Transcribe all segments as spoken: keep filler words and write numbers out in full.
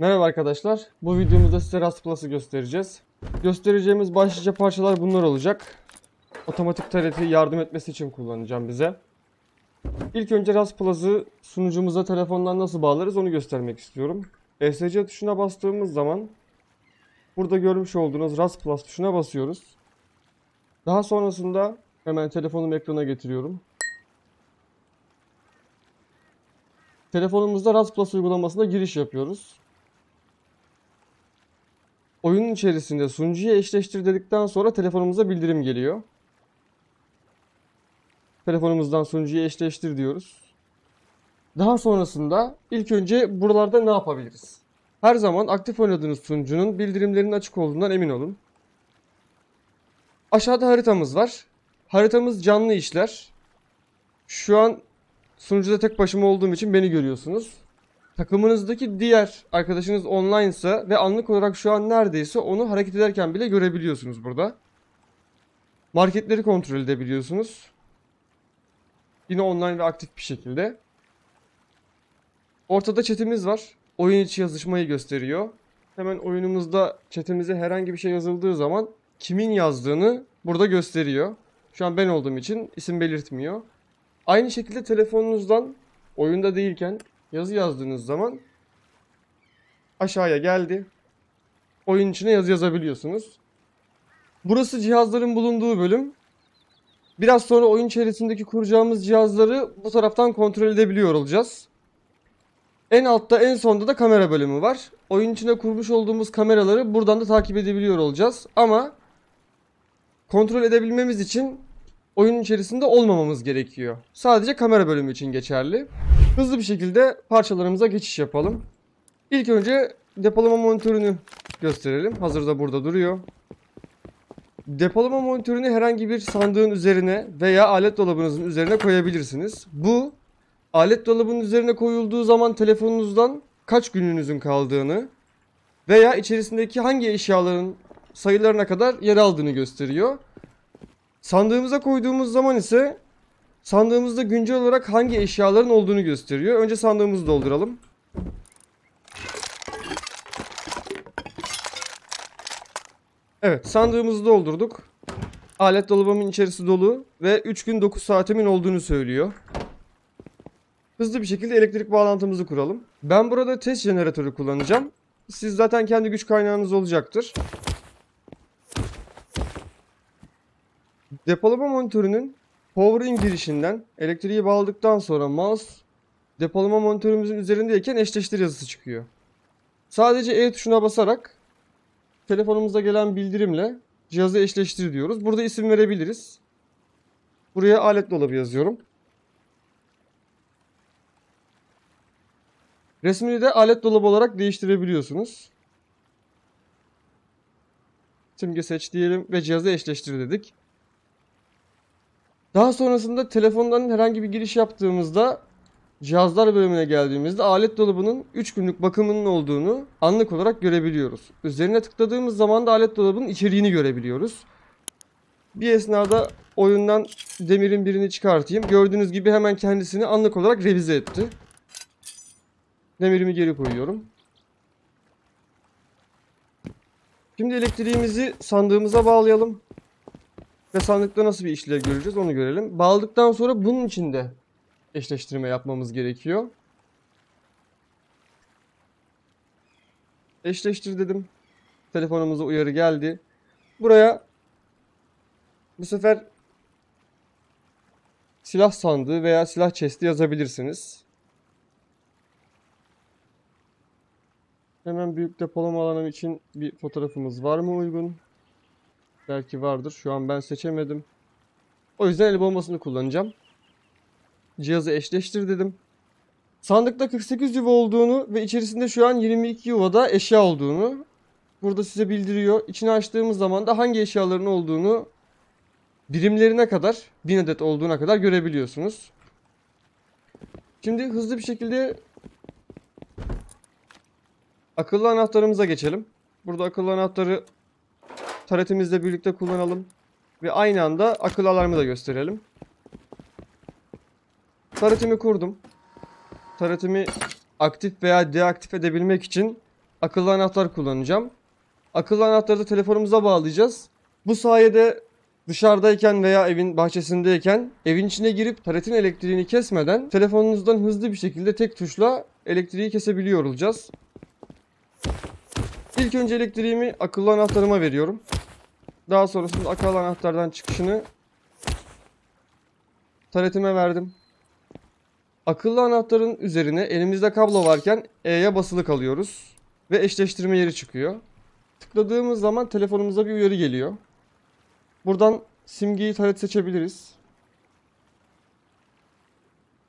Merhaba arkadaşlar. Bu videomuzda size Rust plus'ı göstereceğiz. Göstereceğimiz başlıca parçalar bunlar olacak. Otomatik T R T yardım etmesi için kullanacağım bize. İlk önce Rust plus'ı sunucumuza telefondan nasıl bağlarız onu göstermek istiyorum. E S C tuşuna bastığımız zaman burada görmüş olduğunuz Rust plus tuşuna basıyoruz. Daha sonrasında hemen telefonumu ekrana getiriyorum. Telefonumuzda Rust plus uygulamasına giriş yapıyoruz. Oyunun içerisinde sunucuya eşleştir dedikten sonra telefonumuza bildirim geliyor. Telefonumuzdan sunucuya eşleştir diyoruz. Daha sonrasında ilk önce buralarda ne yapabiliriz? Her zaman aktif oynadığınız sunucunun bildirimlerinin açık olduğundan emin olun. Aşağıda haritamız var. Haritamız canlı işler. Şu an sunucuda tek başıma olduğum için beni görüyorsunuz. Takımınızdaki diğer arkadaşınız online ise ve anlık olarak şu an neredeyse onu hareket ederken bile görebiliyorsunuz burada. Marketleri kontrol edebiliyorsunuz. Yine online ve aktif bir şekilde. Ortada chatimiz var. Oyun içi yazışmayı gösteriyor. Hemen oyunumuzda chatimize herhangi bir şey yazıldığı zaman kimin yazdığını burada gösteriyor. Şu an ben olduğum için isim belirtmiyor. Aynı şekilde telefonunuzdan oyunda değilken yazı yazdığınız zaman aşağıya geldi. Oyun içine yazı yazabiliyorsunuz. Burası cihazların bulunduğu bölüm. Biraz sonra oyun içerisindeki kuracağımız cihazları bu taraftan kontrol edebiliyor olacağız. En altta en sonda da kamera bölümü var. Oyun içine kurmuş olduğumuz kameraları buradan da takip edebiliyor olacağız. Ama kontrol edebilmemiz için oyunun içerisinde olmamamız gerekiyor. Sadece kamera bölümü için geçerli. Hızlı bir şekilde parçalarımıza geçiş yapalım. İlk önce depolama monitörünü gösterelim. Hazırda burada duruyor. Depolama monitörünü herhangi bir sandığın üzerine veya alet dolabınızın üzerine koyabilirsiniz. Bu alet dolabının üzerine koyulduğu zaman telefonunuzdan kaç gününüzün kaldığını veya içerisindeki hangi eşyaların sayılarına kadar yer aldığını gösteriyor. Sandığımıza koyduğumuz zaman ise sandığımızda güncel olarak hangi eşyaların olduğunu gösteriyor. Önce sandığımızı dolduralım. Evet, sandığımızı doldurduk. Alet dolabımın içerisi dolu ve üç gün dokuz saatimin olduğunu söylüyor. Hızlı bir şekilde elektrik bağlantımızı kuralım. Ben burada test jeneratörü kullanacağım. Siz zaten kendi güç kaynağınız olacaktır. Depolama monitörünün power'ın girişinden elektriği bağladıktan sonra mouse depolama monitörümüzün üzerindeyken eşleştir yazısı çıkıyor. Sadece E tuşuna basarak telefonumuza gelen bildirimle cihazı eşleştir diyoruz. Burada isim verebiliriz. Buraya alet dolabı yazıyorum. Resmini de alet dolabı olarak değiştirebiliyorsunuz. Simge seç diyelim ve cihazı eşleştir dedik. Daha sonrasında telefondan herhangi bir giriş yaptığımızda cihazlar bölümüne geldiğimizde alet dolabının üç günlük bakımının olduğunu anlık olarak görebiliyoruz. Üzerine tıkladığımız zaman da alet dolabının içeriğini görebiliyoruz. Bir esnada oyundan demirin birini çıkartayım. Gördüğünüz gibi hemen kendisini anlık olarak revize etti. Demirimi geri koyuyorum. Şimdi elektriğimizi sandığımıza bağlayalım. Ve sandıkta nasıl bir işlev göreceğiz onu görelim. Bağladıktan sonra bunun için de eşleştirme yapmamız gerekiyor. Eşleştir dedim. Telefonumuza uyarı geldi. Buraya bu sefer silah sandığı veya silah chest'i yazabilirsiniz. Hemen büyük depolama alanım için bir fotoğrafımız var mı uygun? Belki vardır. Şu an ben seçemedim. O yüzden el bombasını kullanacağım. Cihazı eşleştir dedim. Sandıkta kırk sekiz yuva olduğunu ve içerisinde şu an yirmi iki yuvada eşya olduğunu burada size bildiriyor. İçini açtığımız zaman da hangi eşyaların olduğunu birimlerine kadar, bin adet olduğuna kadar görebiliyorsunuz. Şimdi hızlı bir şekilde akıllı anahtarımıza geçelim. Burada akıllı anahtarı T R T'mizle birlikte kullanalım. Ve aynı anda akıl alarmı da gösterelim. T R T'mi kurdum. T R T'mi aktif veya deaktif edebilmek için akıllı anahtar kullanacağım. Akıllı anahtarı da telefonumuza bağlayacağız. Bu sayede dışarıdayken veya evin bahçesindeyken evin içine girip taletin elektriğini kesmeden telefonunuzdan hızlı bir şekilde tek tuşla elektriği kesebiliyor olacağız. İlk önce elektriğimi akıllı anahtarıma veriyorum. Daha sonrasında akıllı anahtardan çıkışını taletime verdim. Akıllı anahtarın üzerine elimizde kablo varken E'ye basılı kalıyoruz ve eşleştirme yeri çıkıyor. Tıkladığımız zaman telefonumuza bir uyarı geliyor. Buradan simgeyi talet seçebiliriz.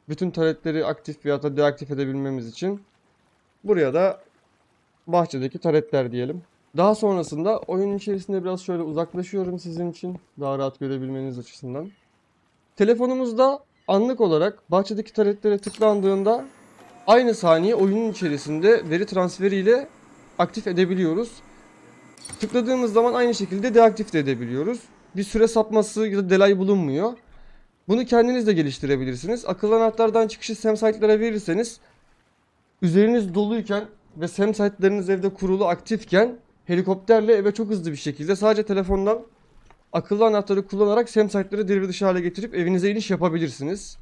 Bütün taletleri aktif veya da deaktif edebilmemiz için. Buraya da bahçedeki taletler diyelim. Daha sonrasında oyunun içerisinde biraz şöyle uzaklaşıyorum sizin için. Daha rahat görebilmeniz açısından. Telefonumuzda anlık olarak bahçedeki taletlere tıklandığında aynı saniye oyunun içerisinde veri transferiyle aktif edebiliyoruz. Tıkladığımız zaman aynı şekilde deaktif de edebiliyoruz. Bir süre sapması ya da delay bulunmuyor. Bunu kendiniz de geliştirebilirsiniz. Akıllı anahtardan çıkışı SemSite'lara verirseniz üzeriniz doluyken ve SemSite'leriniz evde kurulu aktifken helikopterle eve çok hızlı bir şekilde sadece telefondan akıllı anahtarı kullanarak SemSite'ları devre dışı hale getirip evinize iniş yapabilirsiniz.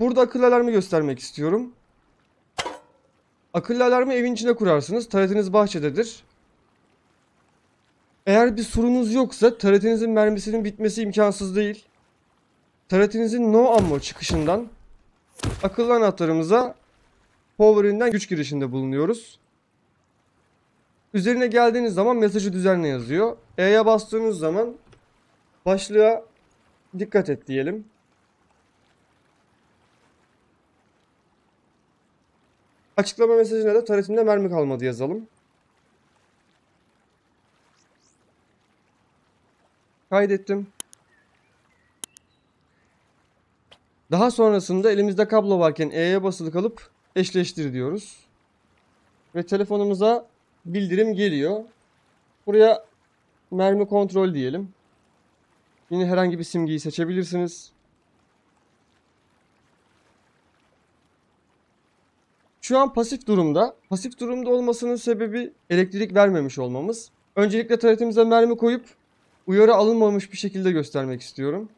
Burada akıllı alarmı göstermek istiyorum. Akıllı alarmı evin içine kurarsınız. Taletiniz bahçededir. Eğer bir sorunuz yoksa taletinizin mermisinin bitmesi imkansız değil. Taletinizin no ammo çıkışından akıllı anahtarımıza power'inden güç girişinde bulunuyoruz. Üzerine geldiğiniz zaman mesajı düzenle yazıyor. E'ye bastığınız zaman başlığa dikkat et diyelim. Açıklama mesajına da taletimde mermi kalmadı yazalım. Kaydettim. Daha sonrasında elimizde kablo varken E'ye basılı kalıp eşleştir diyoruz. Ve telefonumuza bildirim geliyor. Buraya mermi kontrol diyelim. Yine herhangi bir simgeyi seçebilirsiniz. Şu an pasif durumda. Pasif durumda olmasının sebebi elektrik vermemiş olmamız. Öncelikle taletimize mermi koyup uyarı alınmamış bir şekilde göstermek istiyorum.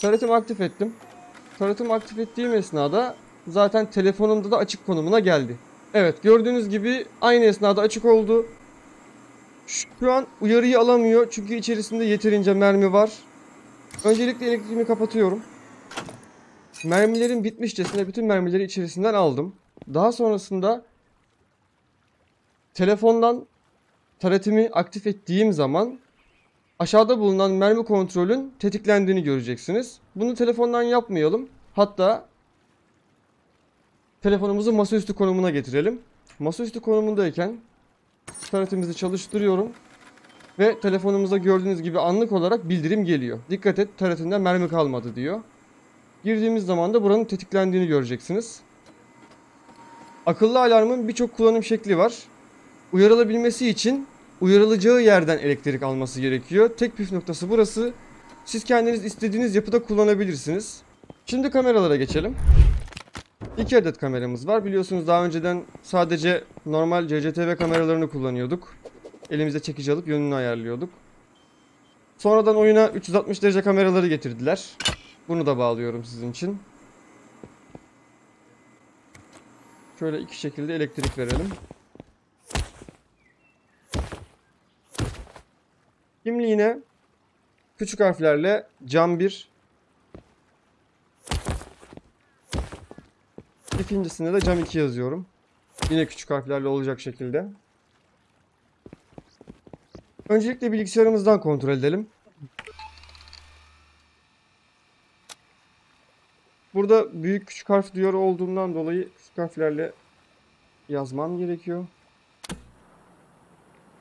Taletimi aktif ettim. Taletimi aktif ettiğim esnada zaten telefonumda da açık konumuna geldi. Evet, gördüğünüz gibi aynı esnada açık oldu. Şu an uyarıyı alamıyor çünkü içerisinde yeterince mermi var. Öncelikle elektriğimi kapatıyorum. Mermilerin bitmişçesine bütün mermileri içerisinden aldım. Daha sonrasında telefondan taletimi aktif ettiğim zaman aşağıda bulunan mermi kontrolün tetiklendiğini göreceksiniz. Bunu telefondan yapmayalım. Hatta telefonumuzu masaüstü konumuna getirelim. Masaüstü konumundayken taletimizi çalıştırıyorum. Ve telefonumuza gördüğünüz gibi anlık olarak bildirim geliyor. Dikkat et, taretinden mermi kalmadı diyor. Girdiğimiz zaman da buranın tetiklendiğini göreceksiniz. Akıllı alarmın birçok kullanım şekli var. Uyarılabilmesi için uyarılacağı yerden elektrik alması gerekiyor. Tek püf noktası burası. Siz kendiniz istediğiniz yapıda kullanabilirsiniz. Şimdi kameralara geçelim. İki adet kameramız var. Biliyorsunuz daha önceden sadece normal C C T V kameralarını kullanıyorduk. Elimize çekici alıp yönünü ayarlıyorduk. Sonradan oyuna üç yüz altmış derece kameraları getirdiler. Bunu da bağlıyorum sizin için. Şöyle iki şekilde elektrik verelim. Kimliğine küçük harflerle cam bir. İkincisine de cam iki yazıyorum. Yine küçük harflerle olacak şekilde. Öncelikle bilgisayarımızdan kontrol edelim. Burada büyük küçük harf diyor olduğundan dolayı küçük harflerle yazmam gerekiyor.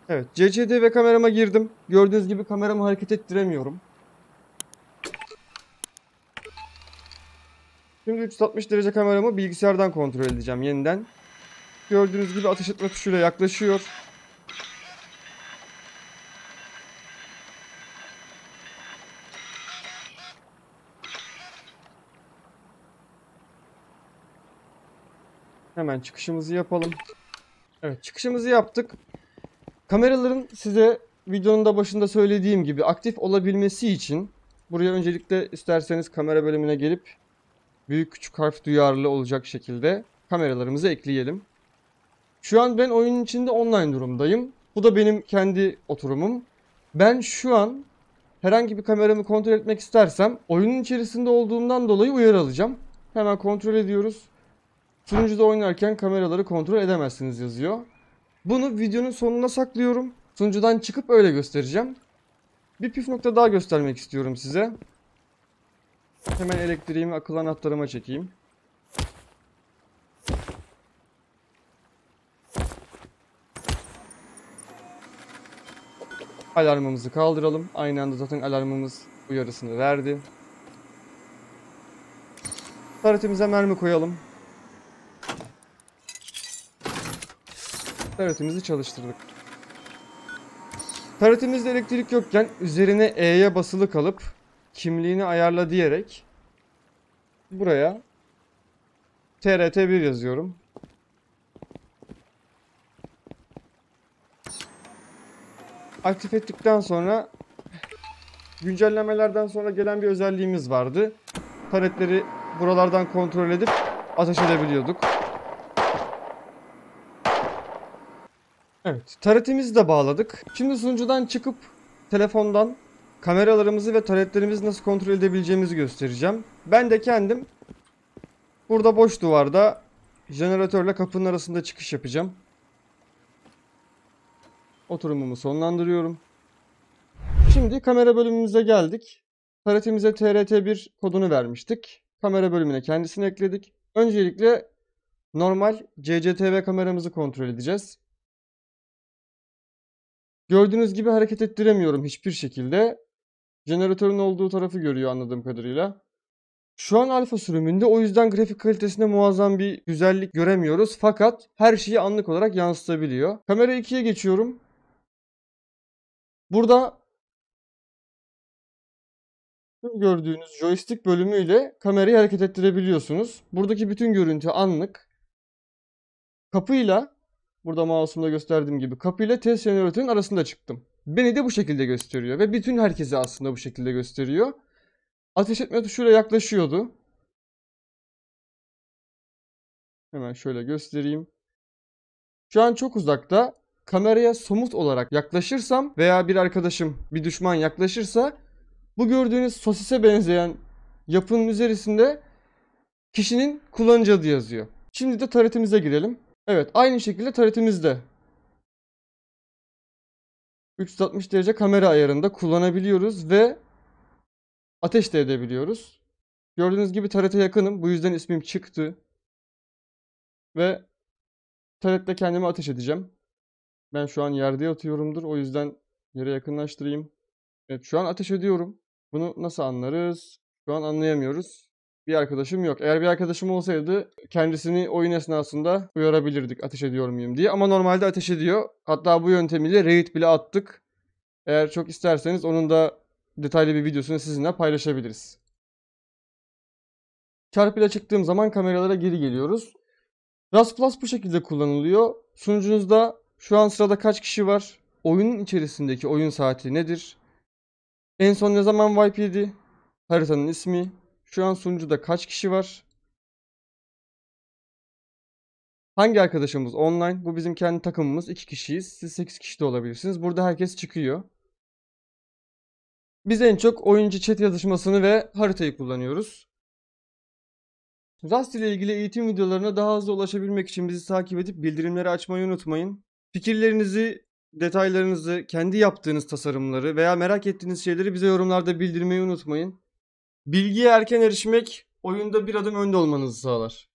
Evet, C C T V kamerama girdim. Gördüğünüz gibi kameramı hareket ettiremiyorum. Şimdi üç yüz altmış derece kameramı bilgisayardan kontrol edeceğim yeniden. Gördüğünüz gibi ateş etme tuşuyla yaklaşıyor. Hemen çıkışımızı yapalım. Evet, çıkışımızı yaptık. Kameraların size videonun da başında söylediğim gibi aktif olabilmesi için buraya öncelikle isterseniz kamera bölümüne gelip büyük küçük harf duyarlı olacak şekilde kameralarımızı ekleyelim. Şu an ben oyunun içinde online durumdayım. Bu da benim kendi oturumum. Ben şu an herhangi bir kameramı kontrol etmek istersem oyunun içerisinde olduğumdan dolayı uyarı alacağım. Hemen kontrol ediyoruz. Sunucuda oynarken kameraları kontrol edemezsiniz yazıyor. Bunu videonun sonuna saklıyorum. Sunucudan çıkıp öyle göstereceğim. Bir püf nokta daha göstermek istiyorum size. Hemen elektriğimi akıllı anahtarıma çekeyim. Alarmımızı kaldıralım. Aynı anda zaten alarmımız uyarısını verdi. Taretimize mermi koyalım. Taretimizi çalıştırdık. Taretimizde elektrik yokken üzerine E'ye basılı kalıp kimliğini ayarla diyerek buraya T R T bir yazıyorum. Aktif ettikten sonra güncellemelerden sonra gelen bir özelliğimiz vardı. Taretleri buralardan kontrol edip ateş edebiliyorduk. Evet, taretimizi de bağladık. Şimdi sunucudan çıkıp telefondan kameralarımızı ve taretlerimizi nasıl kontrol edebileceğimizi göstereceğim. Ben de kendim burada boş duvarda jeneratörle kapının arasında çıkış yapacağım. Oturumumu sonlandırıyorum. Şimdi kamera bölümümüze geldik. Taretimize T R T bir kodunu vermiştik. Kamera bölümüne kendisini ekledik. Öncelikle normal C C T V kameramızı kontrol edeceğiz. Gördüğünüz gibi hareket ettiremiyorum hiçbir şekilde. Jeneratörün olduğu tarafı görüyor anladığım kadarıyla. Şu an alfa sürümünde, o yüzden grafik kalitesinde muazzam bir güzellik göremiyoruz. Fakat her şeyi anlık olarak yansıtabiliyor. Kamera ikiye geçiyorum. Burada gördüğünüz joystick bölümüyle kamerayı hareket ettirebiliyorsunuz. Buradaki bütün görüntü anlık. Kapıyla, burada mouse'umda gösterdiğim gibi, kapıyla test jeneratörün arasında çıktım. Beni de bu şekilde gösteriyor ve bütün herkesi aslında bu şekilde gösteriyor. Ateş etme tuşuyla yaklaşıyordu. Hemen şöyle göstereyim. Şu an çok uzakta. Kameraya somut olarak yaklaşırsam veya bir arkadaşım, bir düşman yaklaşırsa bu gördüğünüz sosise benzeyen yapının üzerinde kişinin kullanıcı adı yazıyor. Şimdi de taretimize girelim. Evet, aynı şekilde taretimizde üç yüz altmış derece kamera ayarında kullanabiliyoruz ve ateş de edebiliyoruz. Gördüğünüz gibi tarete yakınım. Bu yüzden ismim çıktı. Ve taretle kendime ateş edeceğim. Ben şu an yerde yatıyorumdur. O yüzden yere yakınlaştırayım. Evet, şu an ateş ediyorum. Bunu nasıl anlarız? Şu an anlayamıyoruz. Bir arkadaşım yok. Eğer bir arkadaşım olsaydı kendisini oyun esnasında uyarabilirdik ateş ediyor muyum diye. Ama normalde ateş ediyor. Hatta bu yöntemiyle raid bile attık. Eğer çok isterseniz onun da detaylı bir videosunu sizinle paylaşabiliriz. Çarpıyla çıktığım zaman kameralara geri geliyoruz. Rust plus bu şekilde kullanılıyor. Sunucunuzda şu an sırada kaç kişi var? Oyunun içerisindeki oyun saati nedir? En son ne zaman wipe yedi? Haritanın ismi. Şu an sunucuda kaç kişi var? Hangi arkadaşımız online? Bu bizim kendi takımımız. iki kişiyiz. Siz sekiz kişi de olabilirsiniz. Burada herkes çıkıyor. Biz en çok oyuncu chat yazışmasını ve haritayı kullanıyoruz. Rust ile ilgili eğitim videolarına daha hızlı ulaşabilmek için bizi takip edip bildirimleri açmayı unutmayın. Fikirlerinizi, detaylarınızı, kendi yaptığınız tasarımları veya merak ettiğiniz şeyleri bize yorumlarda bildirmeyi unutmayın. Bilgiye erken erişmek oyunda bir adım önde olmanızı sağlar.